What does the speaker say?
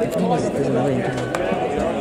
Don't do that.